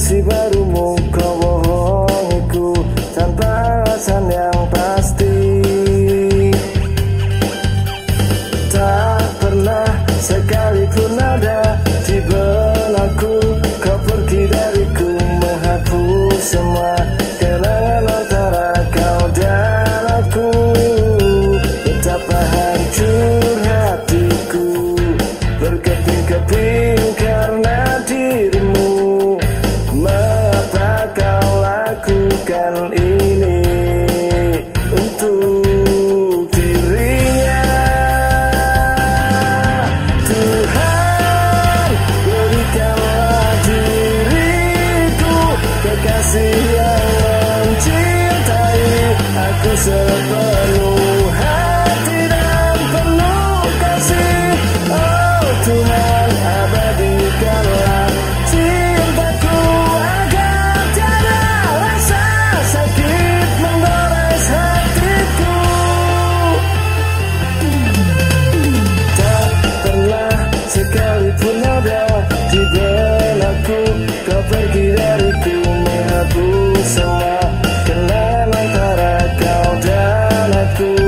kasih barumu kau bohongiku tanpa alasan yang pasti. Tak pernah sekalipun ada di benakku kau pergi dariku, menghapus semua kenangan antara kau dan aku. Betapa hancur hatiku berkeping-keping karena dirimu. Mengapa kau lakukan ini untuk dirinya? Tuhan, berikanlah diriku kekasih yang mencintai aku sepenuh. Sekalipun ada di benakku kau pergi dariku, menghapus semua kenangan antara kau dan aku.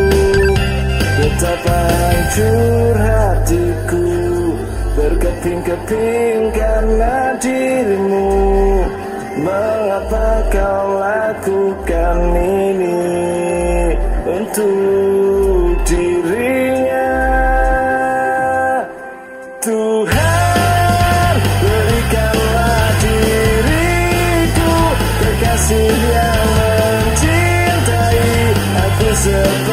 Betapa hancur hatiku berkeping-keping karena dirimu. Mengapa kau lakukan ini untuk dirinya? Tuhan, berikanlah diriku kekasih yang mencintai aku sepenuhnya.